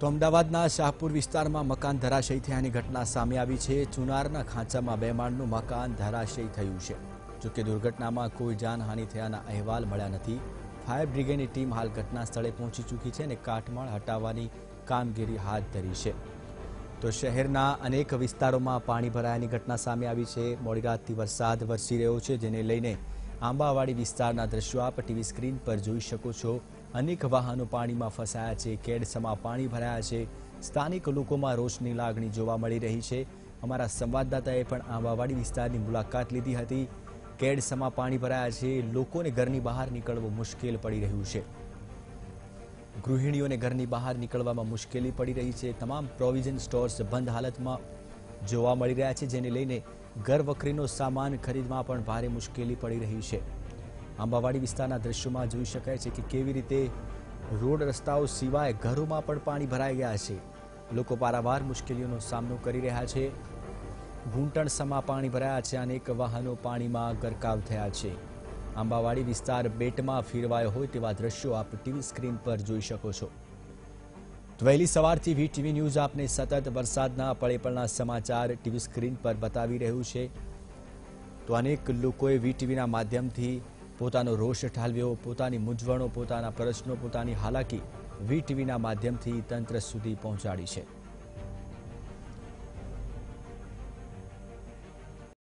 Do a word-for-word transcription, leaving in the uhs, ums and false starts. तो अमદાवादना शाहपुर विस्तार में मकान धराशयी थयानी घटना सामे आवी छे। चुनारना खांचा में बे माळनु मकान धराशयी थयुं छे। जो कि दुर्घटना में कोई जानहानि थयाना अहेवाल मळ्या नथी। फायर ब्रिगेडनी टीम हाल घटना स्थले पहोंची चूकी छे अने काटमाळ हटाववानी कामगीरी हाथ धरी छे। तो शहरना अनेक विस्तारों में पाणी भरायानी घटना सामे आवी छे। मोडी रातथी वरसाद वरसी रह्यो छे, जेने लईने आंबावाडी विस्तारना दृश्यो आप टीवी स्क्रीन पर जोई शको छो। अनेक वाहनों पानी में फसाया है, केडसमा पानी भराया है। स्थानिक लोगों में रोषनी लागणी जोवा मळी रही है। अमरा संवाददाताए पण आंबावाडी विस्तार की मुलाकात लीधी थी। केडसमा पानी भराया है, लोगों ने घर की बहार निकलवू मुश्किल पड़ी रह्यु है। गृहिणीओं ने घर की बहार निकलवामां मुश्केली पड़ी रही है। तमाम प्रोविजन स्टोर्स बंद हालत में जोवा मळी रह्या है, जेने लईने घर वखरीनो सामान खरीदवामां पण भारे मुश्केली पड़ी रही है। आंबावाडी विस्तारना दृश्यों में जोई शकाय छे कि केवी रीते रोड रस्ताओं सिवाय घरों में पण पाणी भराई गया है। लोको पारावार मुश्केलीओनो सामनो करी रह्या छे। घूंटणसमा पाणी भराया है, अनेक वाहनों पाणी में गरकाव थया छे। आंबावाडी विस्तार बेट में फेरवायो होय तेवा दृश्यों आप टीवी स्क्रीन पर जोई शको छो। तो वहेली सवारथी वीटीवी न्यूज आपने सतत वरसादना पळेपळना समाचार टीवी स्क्रीन पर बतावी रह्युं छे। तो अनेक लोकोए वीटीवीना माध्यमथी પોતાનો રોષ ઠાલવ્યો, પોતાની મૂંઝવણો, પોતાના પ્રશ્નો, પોતાની હાલાકી વીટીવીના માધ્યમથી તંત્ર સુધી પહોંચાડી છે।